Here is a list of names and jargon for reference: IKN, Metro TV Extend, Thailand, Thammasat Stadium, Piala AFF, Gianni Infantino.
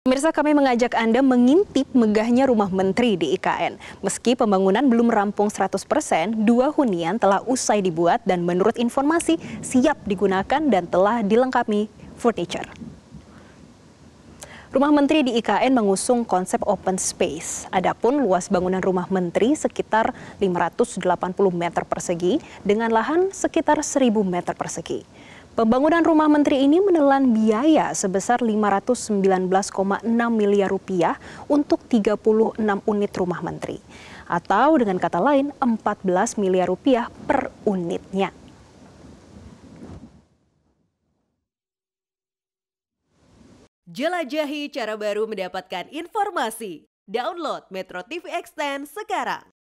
Pemirsa, kami mengajak Anda mengintip megahnya rumah menteri di IKN. Meski pembangunan belum rampung 100%, dua hunian telah usai dibuat dan menurut informasi siap digunakan dan telah dilengkapi furniture. Rumah menteri di IKN mengusung konsep open space. Adapun luas bangunan rumah menteri sekitar 580 meter persegi dengan lahan sekitar 1000 meter persegi. Pembangunan rumah menteri ini menelan biaya sebesar 519,6 miliar rupiah untuk 36 unit rumah menteri. Atau dengan kata lain 14 miliar rupiah per unitnya. Jelajahi cara baru mendapatkan informasi. Download Metro TV Extend sekarang.